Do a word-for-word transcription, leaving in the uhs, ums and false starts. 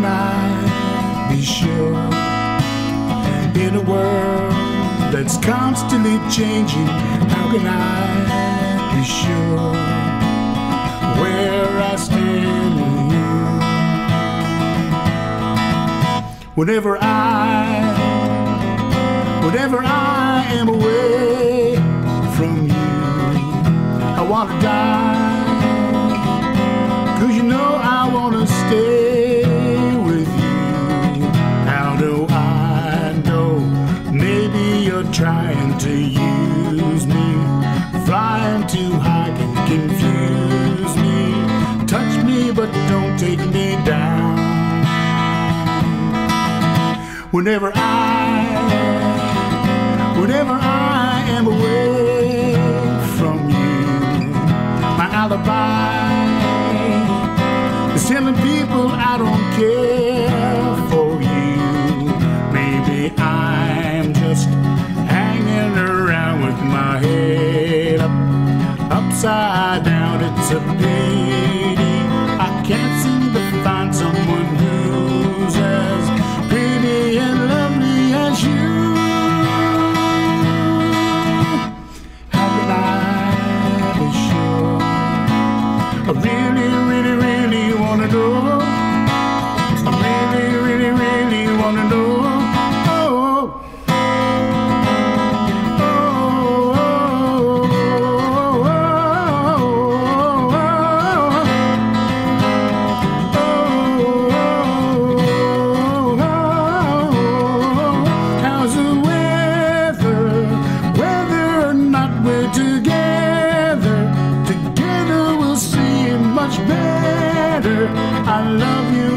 might be sure. In a world that's constantly changing, how can I be sure where I stand with you? Whenever I, whenever I am away from you, I want to die, 'cause you know I want to stay. Trying to use me, flying too high can confuse me. Touch me but don't take me down. Whenever I, whenever I am away from you, my alibi is telling people I don't care for you. Maybe I'm just my head up, upside down, it's a pity I can't seem to find someone who's as pretty and lovely as you. How can I be sure? I really, really, really wanna know. I really, really, really wanna know. Together, together we'll see it much better. I love you.